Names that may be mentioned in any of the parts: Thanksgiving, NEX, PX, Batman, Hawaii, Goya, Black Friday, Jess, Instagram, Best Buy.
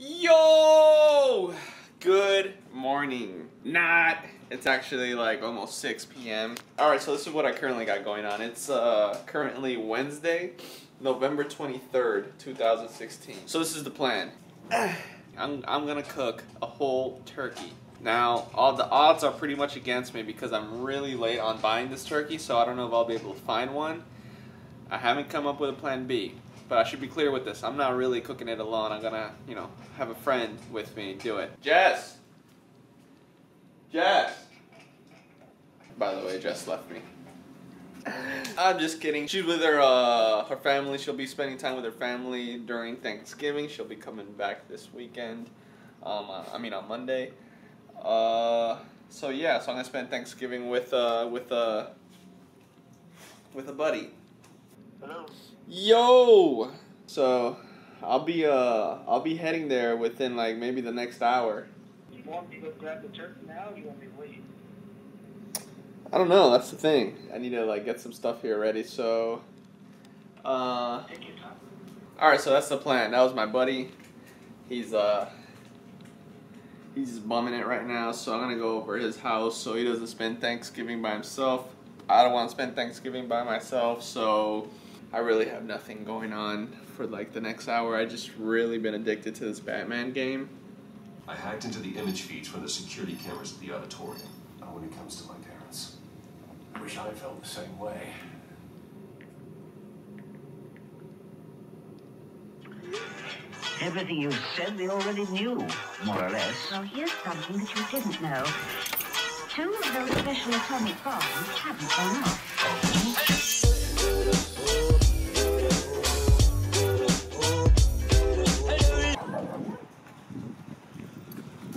Yo! Good morning. Not. It's actually like almost 6 p.m. Alright, so this is what I currently got going on. It's currently Wednesday, November 23rd, 2016. So this is the plan. I'm gonna cook a whole turkey. Now, all the odds are pretty much against me because I'm really late on buying this turkey, so I don't know if I'll be able to find one. I haven't come up with a plan B, but I should be clear with this. I'm not really cooking it alone. I'm gonna, you know, have a friend with me do it. Jess! Jess! By the way, Jess left me. I'm just kidding. She's with her family. She'll be spending time with her family during Thanksgiving. She'll be coming back this weekend. I mean on Monday. So yeah, so I'm gonna spend Thanksgiving with a buddy. Hello. Yo. So I'll be heading there within like maybe the next hour. You want me to grab the turkey now, or you want me to wait? I don't know. That's the thing. I need to like get some stuff here ready. So. Take your time. All right. So that's the plan. That was my buddy. He's bumming it right now, so I'm gonna go over to his house so he doesn't spend Thanksgiving by himself. I don't want to spend Thanksgiving by myself, so I really have nothing going on for like the next hour. I just really been addicted to this Batman game. I hacked into the image feeds from the security cameras at the auditorium. Not when it comes to my parents. I wish I felt the same way. Everything you said, they already knew, more or less. Well, here's something that you didn't know. Two of those special atomic bombs haven't gone off.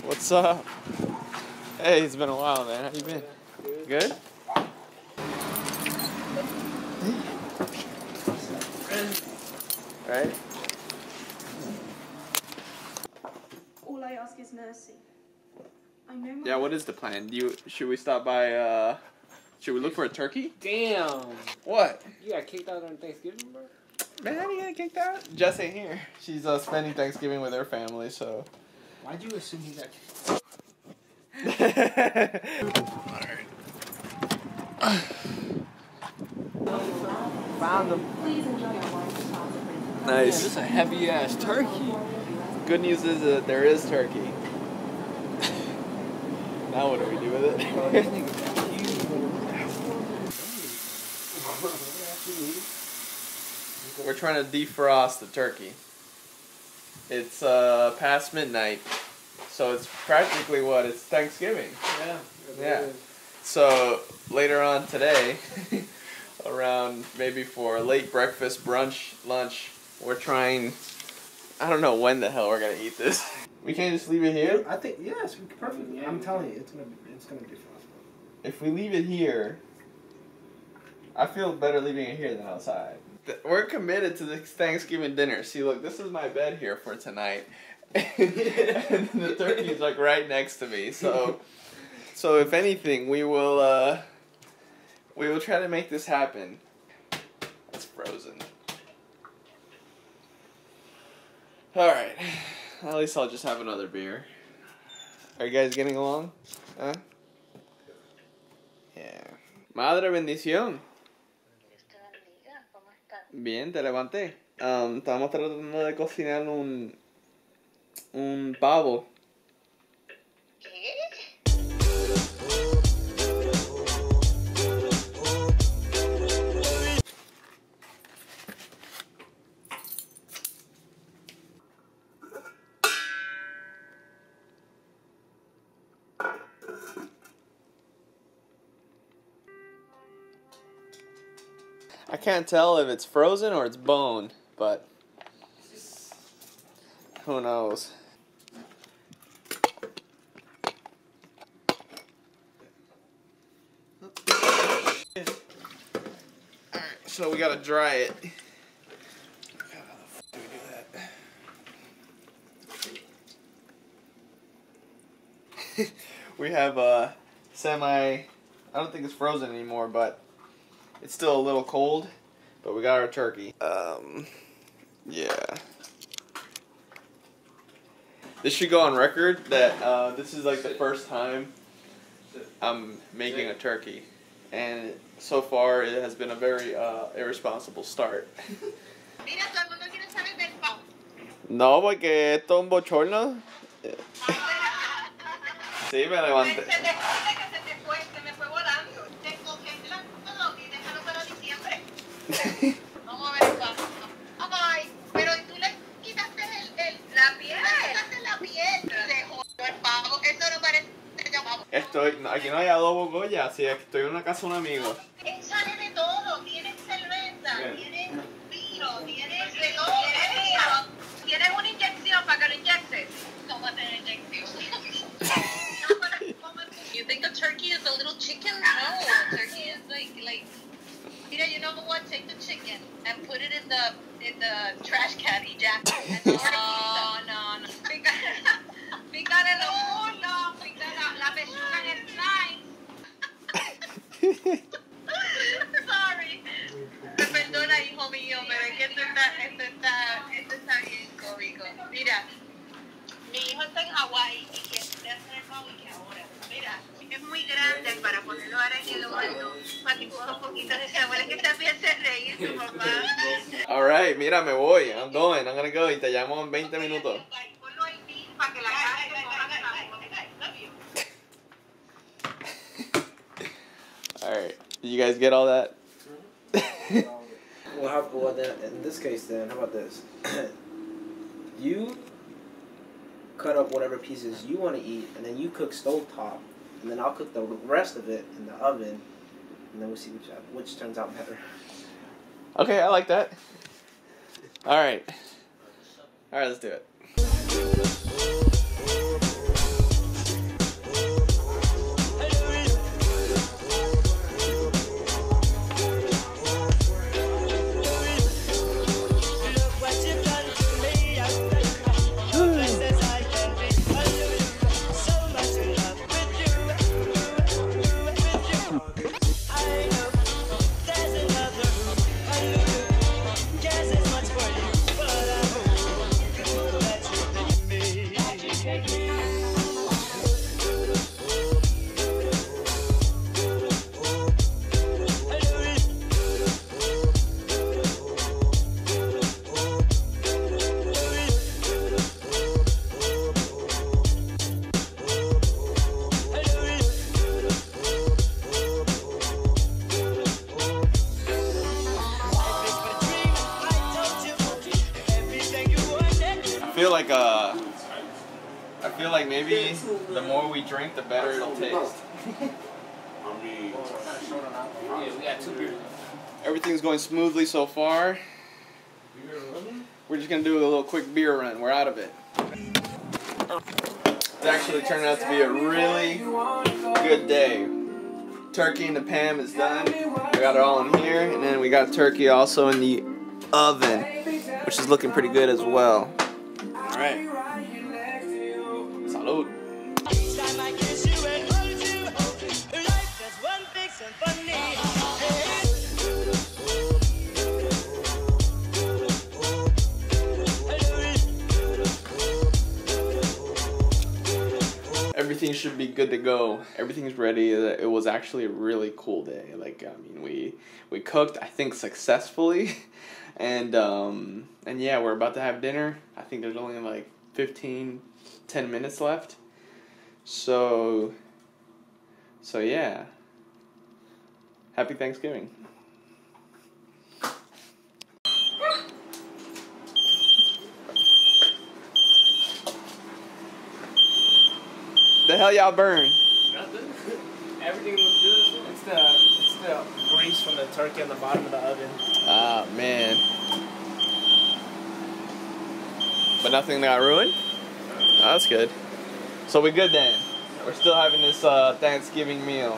What's up? Hey, it's been a while, man. How you been? Good? Right? Is mercy. I know my. Yeah, what is the plan? Should we stop by? Should we look for a turkey? Damn. What? You got kicked out on Thanksgiving, bro? Man, you got kicked out? Jess ain't here. She's spending Thanksgiving with her family, so. Why'd you assume he got kicked out? Alright. Found him. Please enjoy your wine. Nice. Yeah, this is a heavy ass turkey. Good news is that there is turkey. Now what do we do with it? We're trying to defrost the turkey. It's past midnight, so it's practically what? It's Thanksgiving. Yeah. Yeah. So later on today, around maybe for a late breakfast, brunch, lunch, we're trying. I don't know when the hell we're gonna eat this. We can't just leave it here? I think, yes, we can perfectly. Yeah. I'm telling you, it's gonna be fun. If we leave it here, I feel better leaving it here than outside. We're committed to this Thanksgiving dinner. See, look, this is my bed here for tonight. And the turkey's like right next to me. So if anything, we will try to make this happen. It's frozen. Alright, at least I'll just have another beer. Are you guys getting along? Huh? Yeah. Madre bendición. Bien, te levanté. Estamos tratando de cocinar un pavo. I can't tell if it's frozen or it's bone, but who knows. Alright, so we gotta dry it. How the f do we do that? We have a I don't think it's frozen anymore, but it's still a little cold, but we got our turkey. Yeah. This should go on record that this is like the first time I'm making a turkey, and so far it has been a very irresponsible start. No, porque esto es un bochorno. Sí, me levanté. Aquí no hay adobo Goya, así es que estoy en una casa de un amigo. Échale de todo, tienes cerveza, tienes vino, tienes de todo, tienes vino, tienes una inyección para que lo inyectes. Tómate la inyección. You think a turkey is a little chicken? No, a turkey is like Peter, you know what? Take the chicken and put it in the trash can, Jack. No. Pícale los muslos, pícale la pechuga en el slime. Sorry. Me perdona, hijo mío, pero es que esto está bien cómico. Mira, mi hijo está en Hawái y que está enfermo y que ahora, mira, es muy grande para ponerlo ahora en el horno, para que coja un poquito de sabor, es que también se reír su papá. All right, mira, me voy, I'm gonna go y te llamo en 20 minutos. Alright, did you guys get all that? Well, then, in this case then, how about this? You cut up whatever pieces you want to eat, and then you cook stovetop, and then I'll cook the rest of it in the oven, and then we'll see which turns out better. Okay, I like that. Alright. Alright, let's do it. I feel like maybe the more we drink, the better it'll taste. Everything's going smoothly so far. We're just gonna do a little quick beer run. We're out of it. It's actually turned out to be a really good day. Turkey in the pan is done. We got it all in here, and then we got turkey also in the oven, which is looking pretty good as well. All right. Salud. Everything should be good to go. Everything's ready. It was actually a really cool day. Like, I mean, we cooked, I think, successfully. And yeah, we're about to have dinner. I think there's only like 10 minutes left. So yeah. Happy Thanksgiving. The hell y'all burn? Nothing. Everything was good. It's the grease from the turkey on the bottom of the oven. Ah, man. But nothing got ruined? Oh, that's good. So we're good then. We're still having this Thanksgiving meal.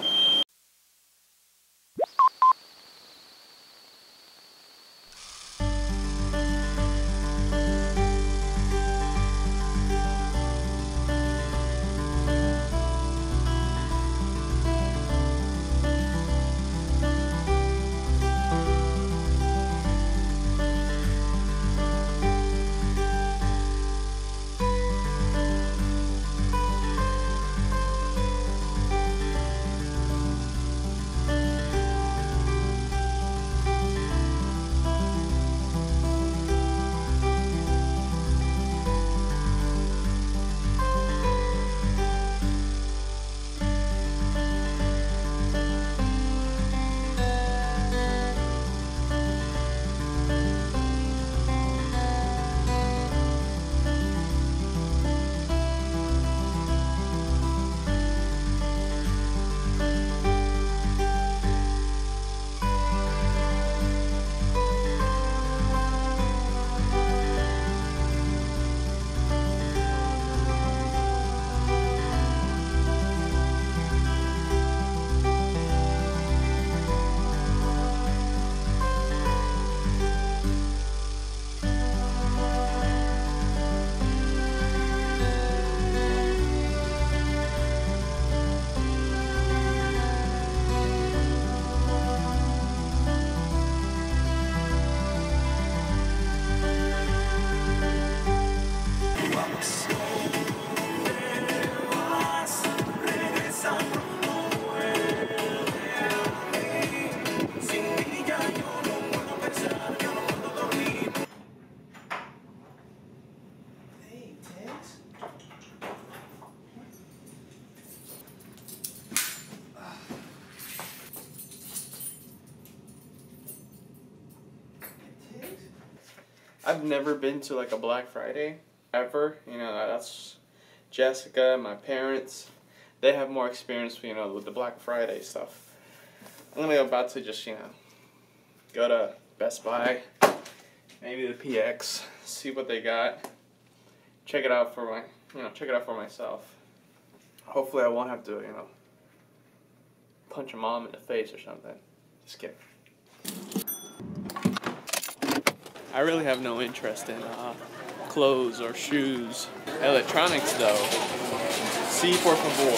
I've never been to like a Black Friday ever. You know, that's Jessica, my parents. They have more experience, you know, with the Black Friday stuff. I'm gonna about to just, you know, go to Best Buy, maybe the PX, see what they got. Check it out for myself. Hopefully I won't have to, you know, punch a mom in the face or something. Just kidding. I really have no interest in clothes or shoes. Electronics though. Sí, por favor.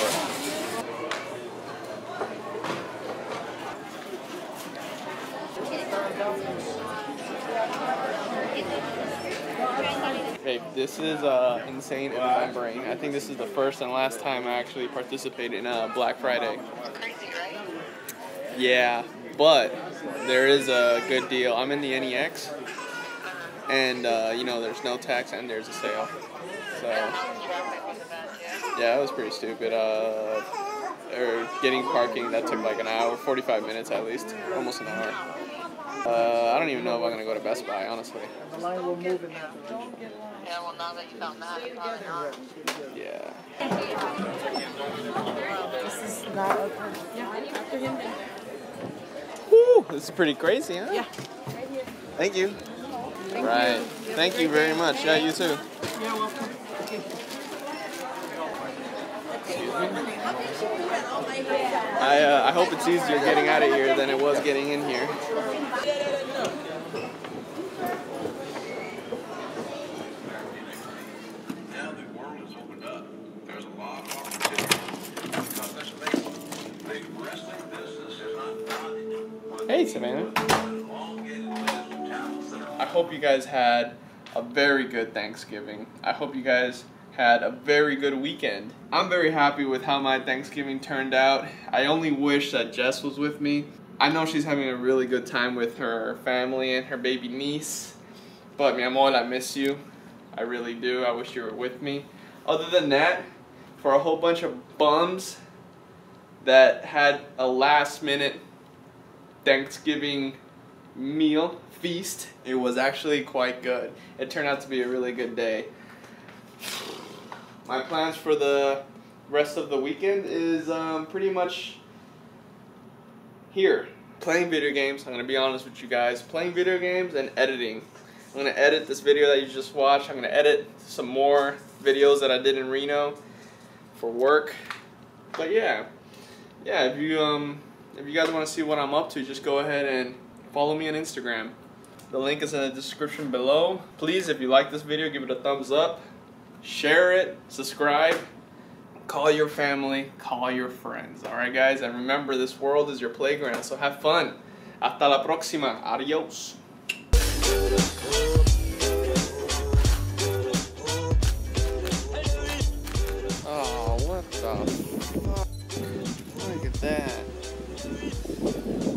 Hey, this is insane in my brain. I think this is the first and last time I actually participated in Black Friday. Crazy, right? Yeah, but there is a good deal. I'm in the NEX, and you know, there's no tax and there's a sale. So yeah, it was pretty stupid. Getting parking, that took like an hour, 45 minutes at least, almost an hour. I don't even know if I'm going to go to Best Buy, honestly. Yeah, well, now that you found that, probably not. Yeah. This is not open. Yeah. Woo! This is pretty crazy, huh? Yeah. Right here. Thank you. Thank right. You. Thank you very much. Yeah, you too. Yeah, welcome. Okay. Excuse me. I hope it's easier getting out of here than it was getting in here. Hey, Savannah. I hope you guys had a very good Thanksgiving. I hope you guys had a very good weekend. I'm very happy with how my Thanksgiving turned out. I only wish that Jess was with me. I know she's having a really good time with her family and her baby niece. But, mi amor, I miss you. I really do. I wish you were with me. Other than that, for a whole bunch of bums that had a last-minute Thanksgiving meal feast, it was actually quite good. It turned out to be a really good day. My plans for the rest of the weekend is pretty much here, playing video games. I'm gonna be honest with you guys, playing video games and editing. I'm gonna edit this video that you just watched. I'm gonna edit some more videos that I did in Reno for work. But yeah, if you guys want to see what I'm up to, just go ahead and follow me on Instagram. The link is in the description below. Please, if you like this video, give it a thumbs up, share it, subscribe, call your family, call your friends. Alright guys, and remember, this world is your playground, so have fun. Hasta la próxima. Adios. Oh, what the fuck? Look at that.